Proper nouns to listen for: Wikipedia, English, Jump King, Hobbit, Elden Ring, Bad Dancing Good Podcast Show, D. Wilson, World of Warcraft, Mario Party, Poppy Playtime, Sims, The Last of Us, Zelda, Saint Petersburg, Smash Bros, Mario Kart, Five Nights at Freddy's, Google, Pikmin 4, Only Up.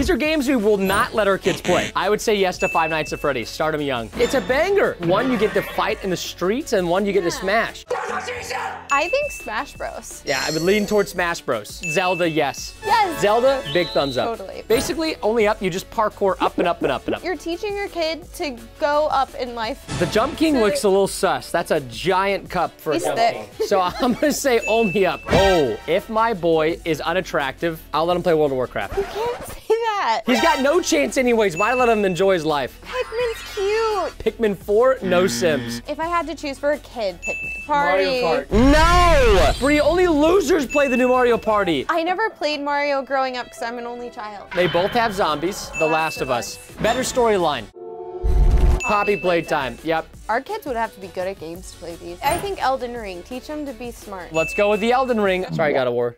These are games we will not let our kids play. I would say yes to Five Nights at Freddy's. Start them young. It's a banger. One you get to fight in the streets, and one you get to smash. That's what she said. I think Smash Bros. Yeah, I would lean towards Smash Bros. Zelda, yes. Yes. Zelda, big thumbs up. Totally. Basically, Only Up, you just parkour up and up and up and up. You're teaching your kid to go up in life. The Jump King looks a little sus. That's a giant cup for a Jump King. So I'm gonna say Only Up. Oh, if my boy is unattractive, I'll let him play World of Warcraft. You can't say that. He's got no chance anyways. Why let him enjoy his life? Pikmin's cute. Pikmin 4, no Sims. If I had to choose for a kid, Pikmin. Party. Mario Kart. No! Bree, only losers play the new Mario Party. I never played Mario growing up because I'm an only child. They both have zombies. The Last of Us. Better storyline. Poppy Playtime, yep. Our kids would have to be good at games to play these. I think Elden Ring, teach them to be smart. Let's go with the Elden Ring. Sorry, God of War.